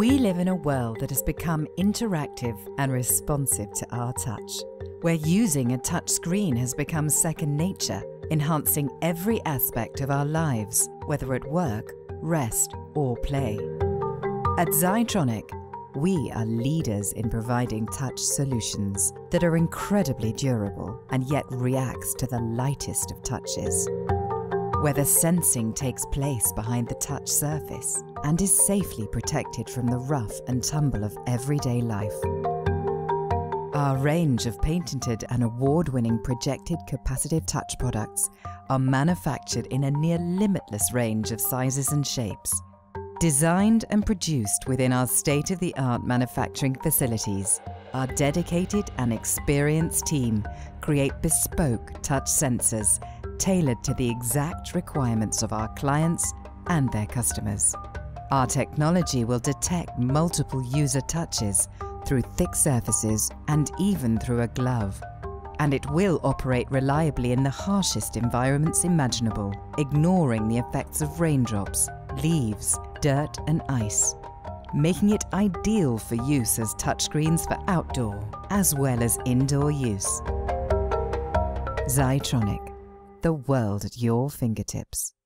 We live in a world that has become interactive and responsive to our touch, where using a touch screen has become second nature, enhancing every aspect of our lives, whether at work, rest, or play. At Zytronic, we are leaders in providing touch solutions that are incredibly durable and yet reacts to the lightest of touches. Whether sensing takes place behind the touch surface and is safely protected from the rough and tumble of everyday life. Our range of patented and award-winning projected capacitive touch products are manufactured in a near limitless range of sizes and shapes. Designed and produced within our state-of-the-art manufacturing facilities, our dedicated and experienced team create bespoke touch sensors tailored to the exact requirements of our clients and their customers. Our technology will detect multiple user touches through thick surfaces and even through a glove, and it will operate reliably in the harshest environments imaginable, ignoring the effects of raindrops, leaves, dirt and ice, making it ideal for use as touchscreens for outdoor as well as indoor use. Zytronic, the world at your fingertips.